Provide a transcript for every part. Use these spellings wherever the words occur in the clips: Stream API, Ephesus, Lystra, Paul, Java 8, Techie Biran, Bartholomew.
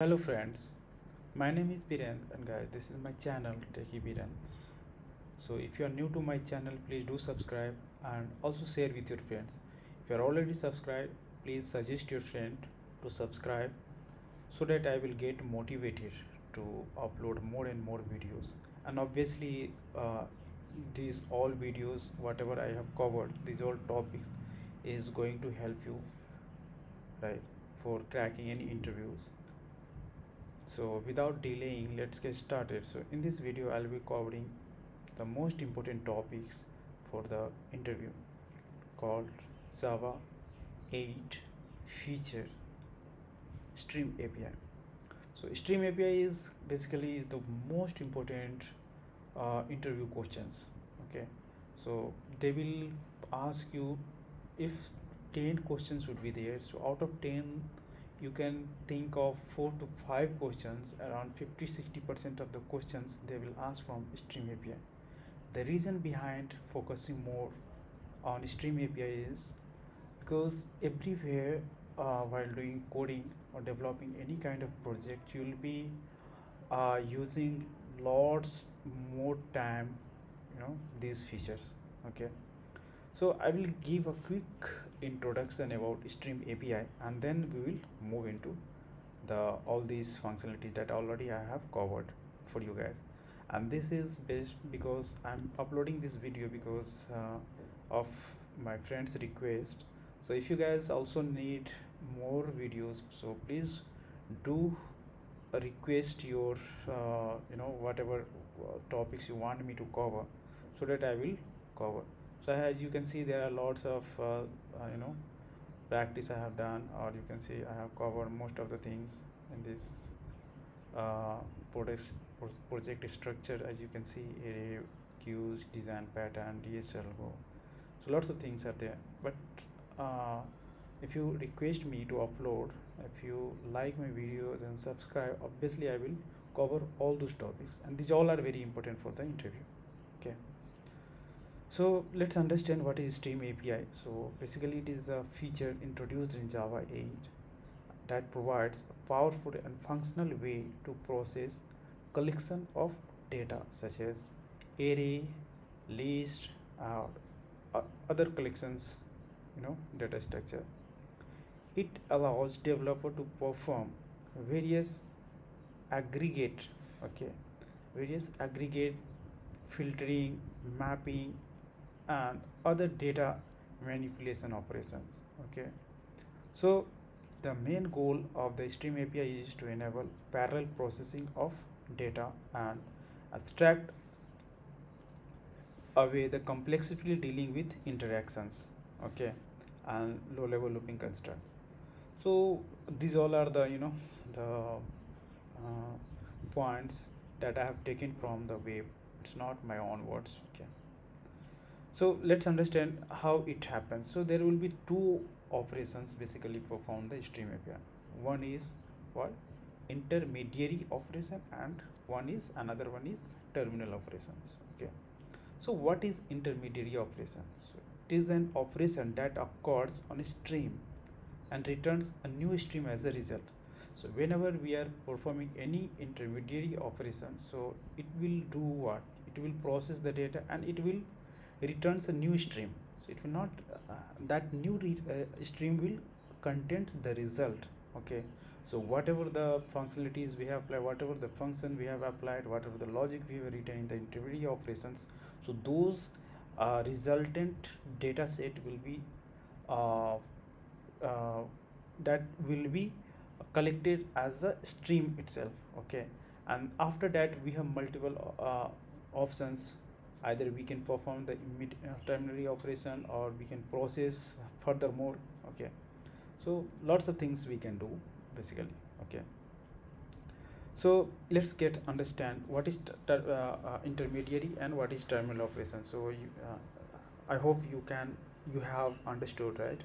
Hello friends, my name is Biran and guys, this is my channel Techie Biran. So if you are new to my channel, please do subscribe and also share with your friends. If you are already subscribed, please suggest your friend to subscribe so that I will get motivated to upload more and more videos. And obviously these all videos, whatever I have covered, these all topics is going to help you, right, for cracking any interviews. So without delaying, let's get started. So in this video I'll be covering the most important topics for the interview called Java 8 feature Stream API. So Stream API is basically the most important interview questions. Okay, so they will ask you if 10 questions would be there. So out of 10, you can think of 4 to 5 questions. Around 50-60% of the questions they will ask from Stream API. The reason behind focusing more on Stream API is because everywhere while doing coding or developing any kind of project, you will be using lots more time, you know, these features. Okay, so I will give a quick introduction about Stream API and then we will move into all these functionalities that already I have covered for you guys. And this is based because I'm uploading this video because of my friend's request. So if you guys also need more videos, so please do request your whatever topics you want me to cover so that I will cover. So as you can see, there are lots of practice I have done, or you can see I have covered most of the things in this project structure. As you can see, array, queues, design pattern, DSL go. So lots of things are there. But if you request me to upload, if you like my videos and subscribe, obviously I will cover all those topics, and these all are very important for the interview. Okay. So let's understand what is Stream API. So basically it is a feature introduced in Java 8 that provides a powerful and functional way to process collection of data such as array, list, other collections, data structure. It allows developer to perform various aggregate filtering, mapping, and other data manipulation operations. Okay, so the main goal of the Stream API is to enable parallel processing of data and abstract away the complexity dealing with interactions, okay, and low level looping constructs. So these all are the points that I have taken from the web. It's not my own words. Okay, so let's understand how it happens. So there will be two operations basically performed the Stream API. One is what? Intermediary operation, and another one is terminal operations. Okay, so what is intermediary operation? So it is an operation that occurs on a stream and returns a new stream as a result. So whenever we are performing any intermediary operation, so it will do what? It will process the data and it will returns a new stream. So it will not that new stream will contains the result. Okay, so whatever the functionalities we have applied, whatever the function we have applied, whatever the logic we have written in the intermediary operations, so those resultant data set will be collected as a stream itself. Okay, and after that we have multiple options. Either we can perform the terminary operation, or we can process furthermore. Okay, so lots of things we can do basically. Okay, so let's understand what is intermediary and what is terminal operation. So you, I hope you have understood, right?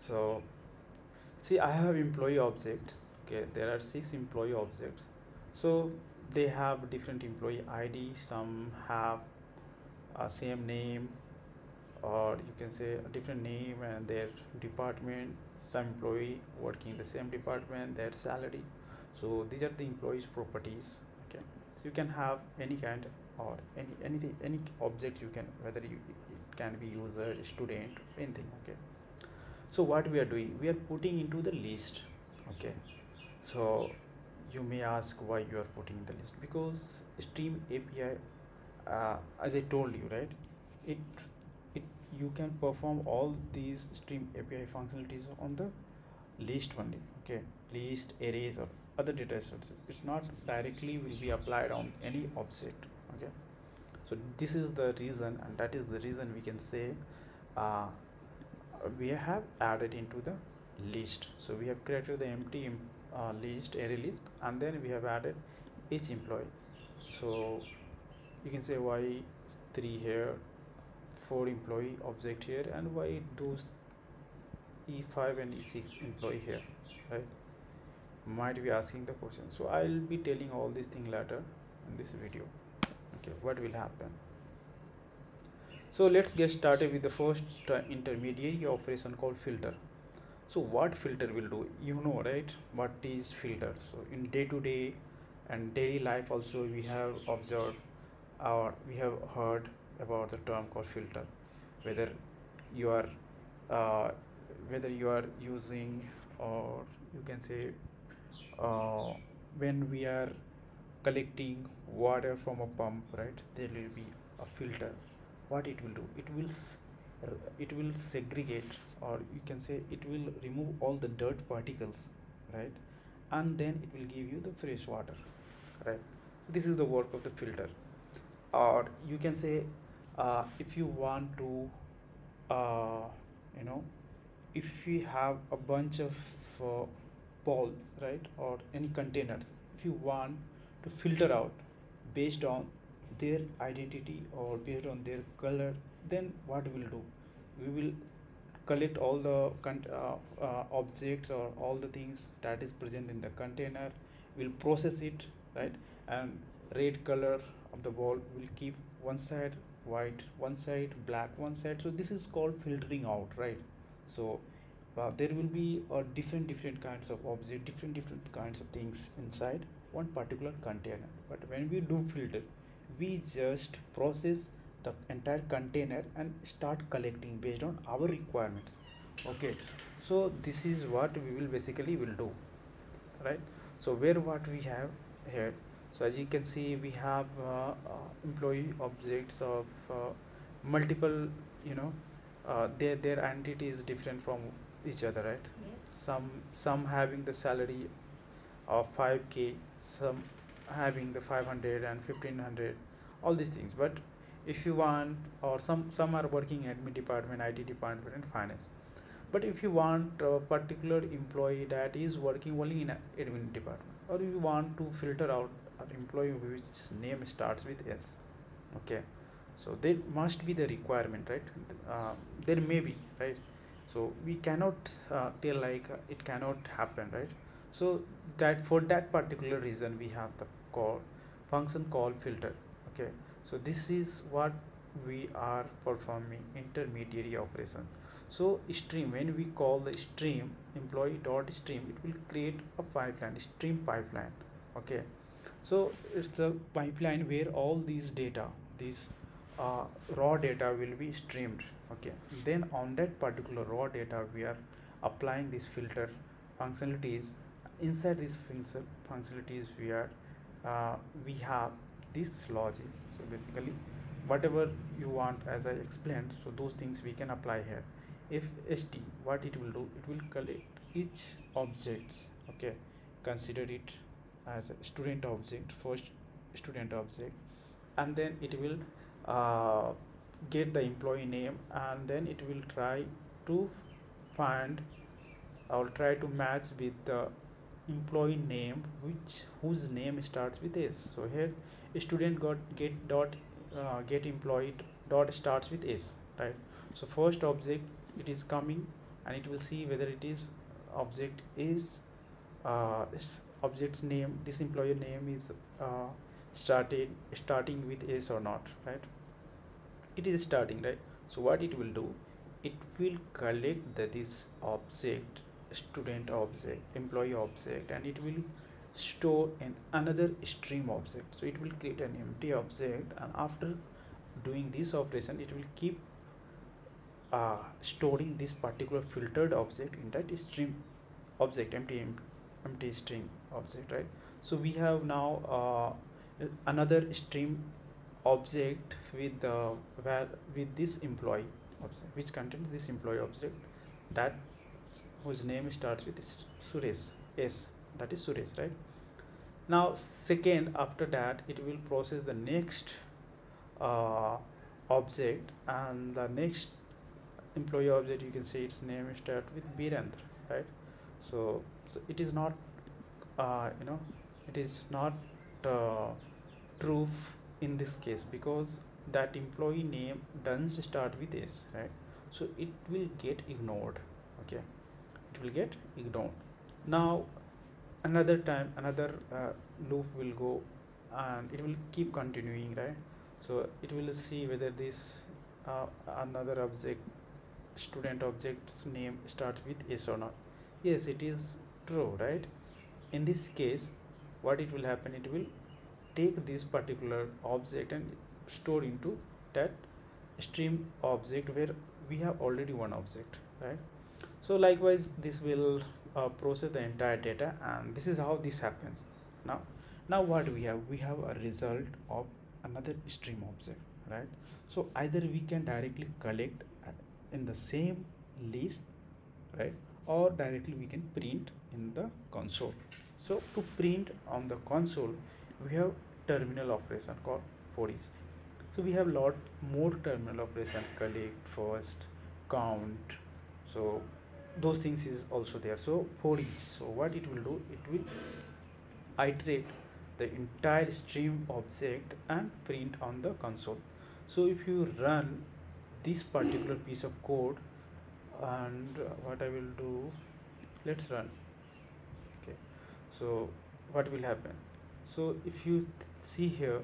So see, I have employee objects. Okay, there are 6 employee objects. So they have different employee ID. Some have same name, or you can say a different name and their department. Some employee working in the same department, their salary. So these are the employees properties. Okay, so you can have any kind or any object you can, whether it can be user, student, anything. Okay, so what we are doing, we are putting into the list. Okay, so you may ask why you are putting in the list, because Stream API, as I told you, right, it you can perform all these Stream API functionalities on the list only. Okay, list, arrays, or other data sources. It's not directly will be applied on any object. Okay, so this is the reason, and that is the reason we can say we have added into the list. So we have created the empty list, array list, and then we have added each employee. So you can say why 3 here, 4 employee object here, and why those E5 and E6 employee here, right? Might be asking the question. So I'll be telling all these things later in this video. Okay, what will happen? So let's get started with the first intermediary operation called filter. So what filter will do, you know, right? What is filter? So in day-to-day and daily life also we have observed or we have heard about the term called filter, whether you are using, or you can say when we are collecting water from a pump, right, there will be a filter. What it will do, it will segregate, or you can say it will remove all the dirt particles, right, and then it will give you the fresh water, right? This is the work of the filter. Or you can say if you want to you know, if you have a bunch of balls, right, or any containers, if you want to filter out based on their identity or based on their color, then what we'll do, we will collect all the objects or all the things that is present in the container, we'll process it, right, and red color of the ball will keep one side, white one side, black one side. So this is called filtering out, right? So there will be different kinds of objects, different kinds of things inside one particular container. But when we do filter, we just process the entire container and start collecting based on our requirements. Okay, so this is what we will basically will do, right? So where what we have here, so as you can see, we have employee objects of multiple, you know, their entity is different from each other, right? Yeah. Some having the salary of 5K, some having the 500 and 1500, all these things. But if you want, or some are working admin department, IT department, and finance. But if you want a particular employee that is working only in admin department, or you want to filter out an employee whose name starts with S, okay. So there must be the requirement, right? There may be, right? So we cannot tell like it cannot happen, right? So that for that particular reason we have the function called filter. Okay, so this is what we are performing, intermediary operation. So stream, when we call the stream employee dot stream, it will create a pipeline, stream pipeline. Okay, so it's a pipeline where all these data, these raw data will be streamed. Okay, then on that particular raw data we are applying this filter functionalities. Inside these filter functionalities we have these logics. So basically whatever you want, as I explained, so those things we can apply here. If st, what it will do, it will collect each objects. Okay, consider it as a student object, first student object, and then it will get the employee name, and then it will try to find or try to match with the employee name whose name starts with S. So here student got get employee dot starts with S, right? So first object it is coming, and it will see whether it is object is object's name, this employee name is starting with S or not, right? It is starting, right? So what it will do, it will collect this object, student object, employee object, and it will store in another stream object. So it will create an empty object, and after doing this operation it will keep storing this particular filtered object in that stream object, empty stream object, right? So we have now another stream object with this employee object, which contains this employee object that whose name starts with Suresh, S, that is Suresh, right? Now second, after that it will process the next object, and the next employee object, you can see its name starts with Birendra, right? So it is not true in this case, because that employee name doesn't start with S, right? So it will get ignored. Okay, it will get ignored. Now another time, another loop will go, and it will keep continuing, right? So it will see whether this another object, student object's name starts with S or not. Yes, it is true, right? In this case, what it will happen, it will take this particular object and store into that stream object where we have already one object, right? So likewise this will process the entire data, and this is how this happens. Now what we have a result of another stream object, right? So either we can directly collect in the same list, right, or directly we can print in the console. So to print on the console we have terminal operation called for each. So we have lot more terminal operation, collect, first, count, so those things is also there. So for each, so what it will do, it will iterate the entire stream object and print on the console. So if you run this particular piece of code, and what I will do, let's run. Okay, so what will happen? So if you see here,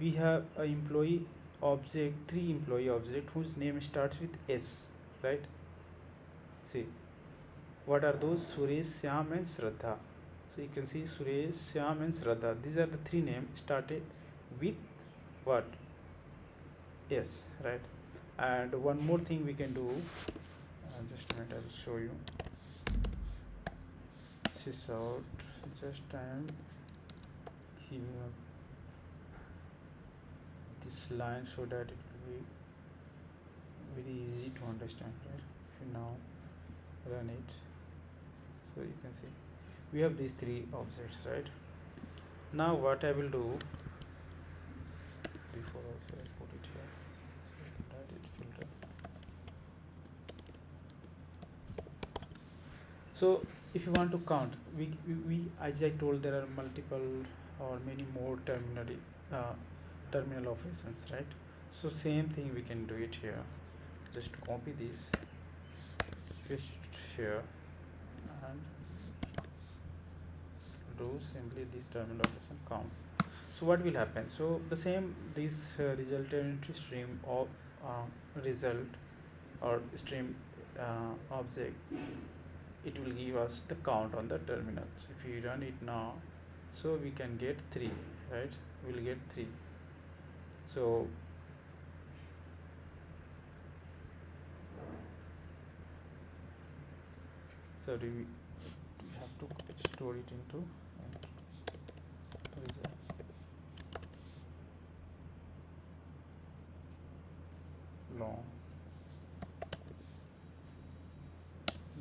we have a employee object, three employee object whose name starts with S, right? See, what are those? Suresh, Shyam and Shraddha. So you can see Suresh, Shyam and Shraddha, these are the three names started with what? S, right? And one more thing we can do, just a minute, I will show you. This is out, just time. Here we have this line so that it will be very easy to understand, right? If you now run it, so you can see we have these three objects, right? Now what I will do, before also I put it here, so that it filter. So if you want to count, we as I told, there are multiple or many more terminal operations, right? So same thing we can do it here. Just copy this, paste it here, and do simply this terminal operation count. So what will happen? So the same, this resultant stream of result or stream object, it will give us the count on the terminal. So if you run it now, so we can get 3, right? We'll get 3. So we have to store it into result. Long.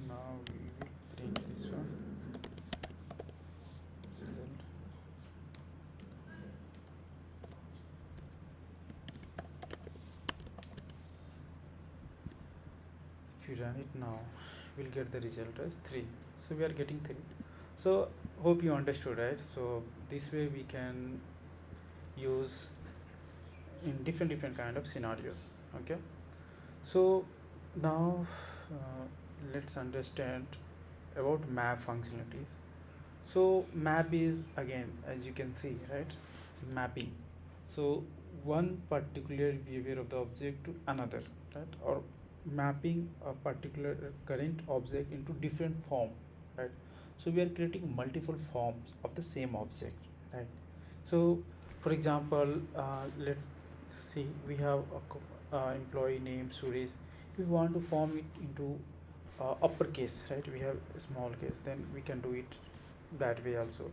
Now we will print this one. Result. If you run it now, we'll get the result as 3. So we are getting 3. So hope you understood, right? So this way we can use in different kind of scenarios. Okay, so now let's understand about map functionalities. So map is, again, as you can see, right, mapping. So one particular behavior of the object to another, right, or mapping a particular current object into different form, right? So we are creating multiple forms of the same object, right? So for example, let's see, we have a employee name Suresh. We want to form it into uppercase, right? We have a small case, then we can do it that way also,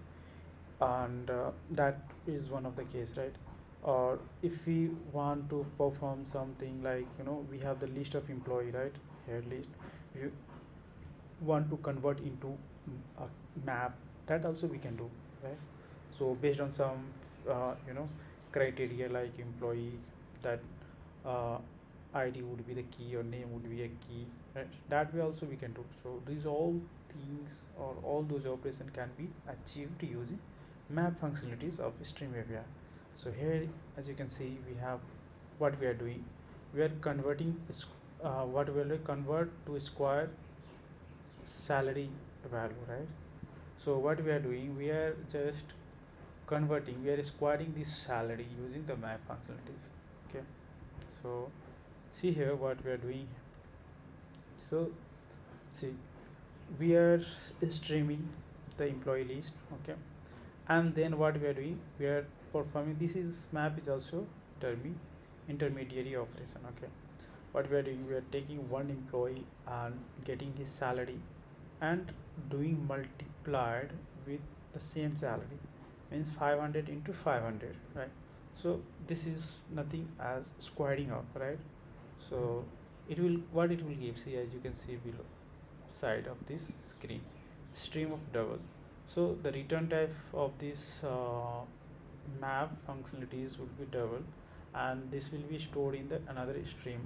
and that is one of the case, right? Or if we want to perform something like, you know, we have the list of employee, right? Here list, we want to convert into a map, that also we can do, right? So based on some you know, criteria like employee, that ID would be the key or name would be a key, right? That way also we can do. So these all things or all those operations can be achieved using map functionalities of Stream API. So here, as you can see, we have what we are doing. We are converting what we will convert to a square salary value, right? So what we are doing, we are just converting, we are squaring this salary using the map functionalities. Okay, so see here what we are doing. So see, we are streaming the employee list, okay, and then what we are doing, we are performing, this is map is also intermediary operation, okay. What we are doing, we are taking one employee and getting his salary and doing multiplied with the same salary, means 500 into 500, right? So this is nothing as squaring up, right? So it will, what it will give, see, as you can see below side of this screen, stream of double. So the return type of this map functionalities would be double, and this will be stored in the another stream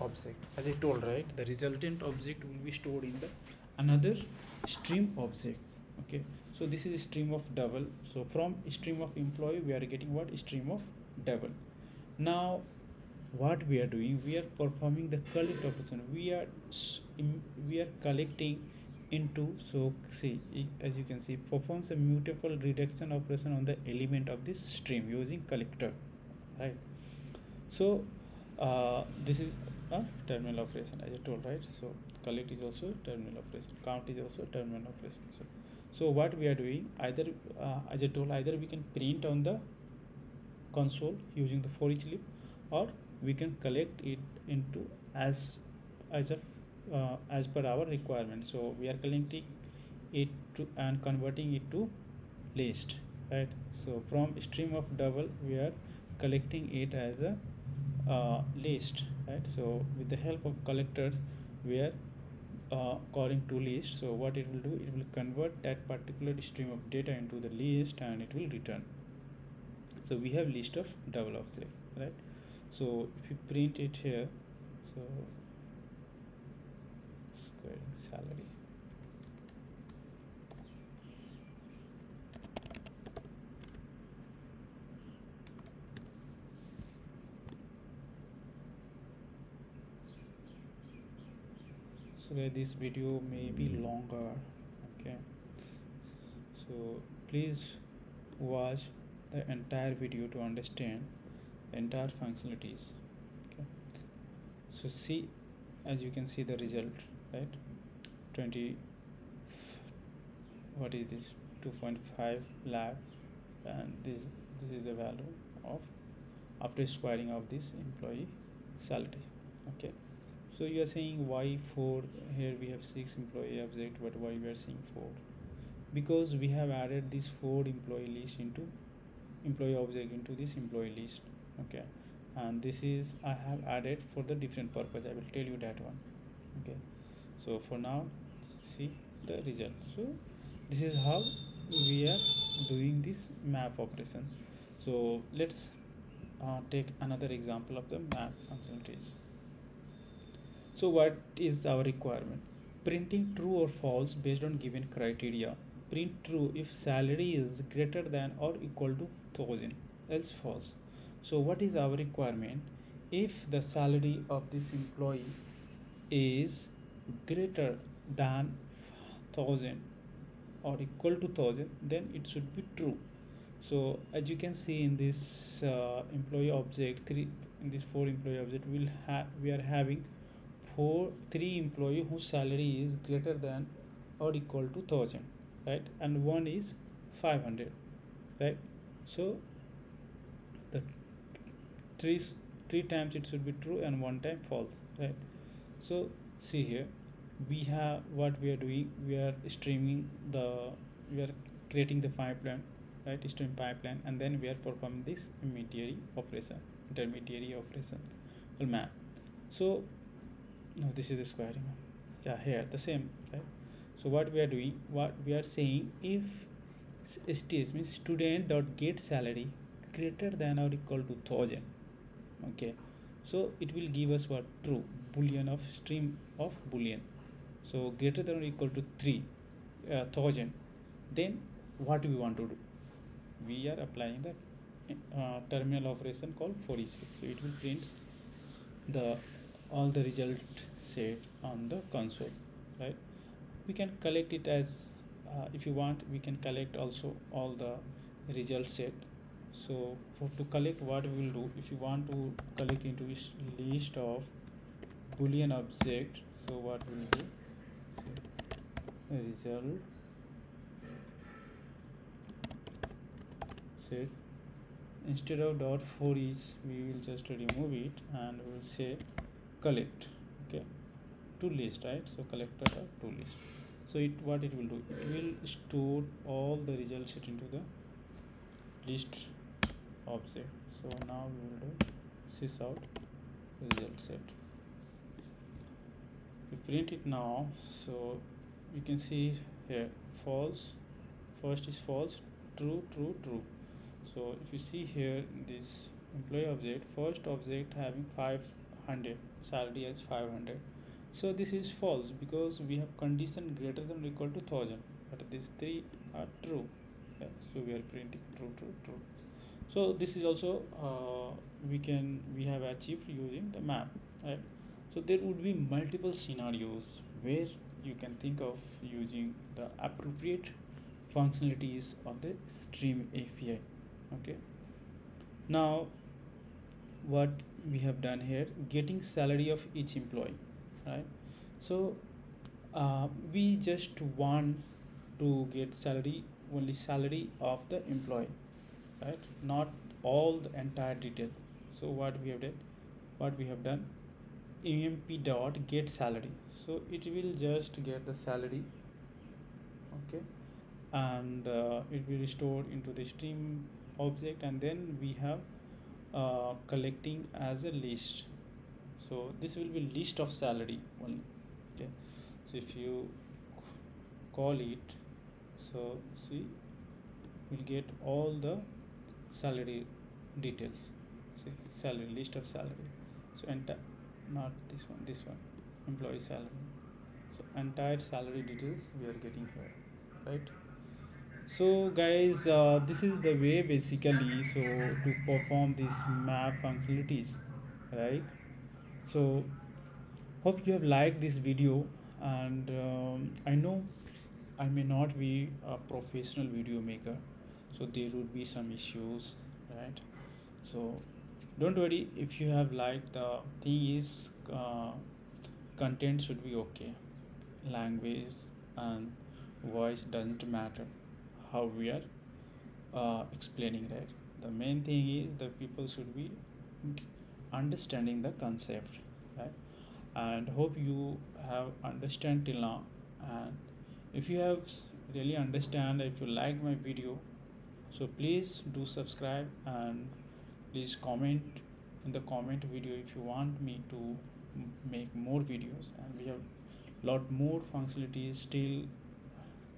object. As I told, right, the resultant object will be stored in the another stream object, okay. So this is a stream of double. So from stream of employee we are getting what? Stream of double. Now what we are doing, we are performing the collect operation. We are collecting into, so see, as you can see, performs a mutable reduction operation on the element of this stream using collector, right? So this is a terminal operation, as I told, right? So collect is also terminal operation, count is also terminal operation. So what we are doing, either as I told, either we can print on the console using the for each loop, or we can collect it into as per our requirement. So we are collecting it to and converting it to list, right? So from stream of double we are collecting it as a list, right? So with the help of collectors we are calling to list. So what it will do, it will convert that particular stream of data into the list and it will return. So we have list of double object, right? So if you print it here, so squaring salary, so this video may be longer, okay, so please watch the entire video to understand the entire functionalities, okay. So see, as you can see the result, right? 20, what is this, 2.5 lakh, and this is the value of after squaring of this employee salary, okay. So you are saying why 4? Here we have 6 employee object, but why we are seeing 4? Because we have added this 4 employee list into employee object into this employee list, okay. And this is I have added for the different purpose. I will tell you that one, okay. So for now, see the result. So this is how we are doing this map operation. So let's take another example of the map functionalities. So what is our requirement? Printing true or false based on given criteria. Print true if salary is greater than or equal to 1000, else false. So what is our requirement? If the salary of this employee is greater than 1000 or equal to 1000, then it should be true. So as you can see in this employee object, in this 4 employee object, we are having 3 employee whose salary is greater than or equal to 1000, right, and 1 is 500, right? So the three times it should be true and 1 time false, right? So see here, we have what we are doing, we are streaming the, we are creating the pipeline, right, stream pipeline, and then we are performing this intermediary operation will map. So no, this is the squaring, yeah, here the same, right? So what we are doing, what we are saying, if STS means student dot get salary greater than or equal to 1000, okay, so it will give us what, true, boolean of stream of boolean, so greater than or equal to 3000, then what we want to do, we are applying the terminal operation called for each, so it will print the all the result set on the console, right? We can collect it as if you want, we can collect also all the result set. So for to collect, what we will do, if you want to collect into this list of boolean object, so what we will do, result set, instead of dot for each we will just remove it and we will say collect, okay, to list, right? So collector to list. So it, what it will do, it will store all the results into the list object. So now we will do sysout result set, we print it now. So you can see here, false, first is false, true, true, true. So if you see here, this employee object, first object having 500, salary as 500, so this is false because we have condition greater than or equal to 1000, but these three are true, yeah, so we are printing true, true, true. So this is also we have achieved using the map, right? So there would be multiple scenarios where you can think of using the appropriate functionalities of the Stream API, okay. Now what we have done here, getting salary of each employee, right? So we just want to get salary, only salary of the employee, right, not all the entire details. So what we have done, emp dot get salary, so it will just get the salary, okay, and it will store into the stream object, and then we have collecting as a list, so this will be list of salary only, okay. So if you call it, so see, we'll get all the salary details, see, salary, list of salary, so enter, not this one, this one, employee salary, so entire salary details we are getting here, right? So guys, this is the way basically, so to perform these map functionalities, right? So hope you have liked this video, and I know I may not be a professional video maker, so there would be some issues, right? So don't worry, if you have liked, the thing is content should be okay, language and voice doesn't matter, how we are explaining, right? The main thing is the people should be understanding the concept, right? And hope you have understand till now, and if you have really understand, if you like my video, so please do subscribe, and please comment in the comment video if you want me to make more videos, and we have lot more functionalities still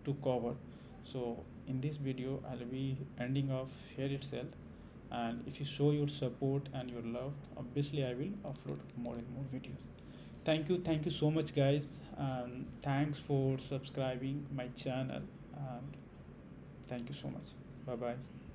to cover. So in this video I'll be ending off here itself, and if you show your support and your love, obviously I will upload more and more videos. Thank you so much guys, and thanks for subscribing my channel, and thank you so much. Bye bye.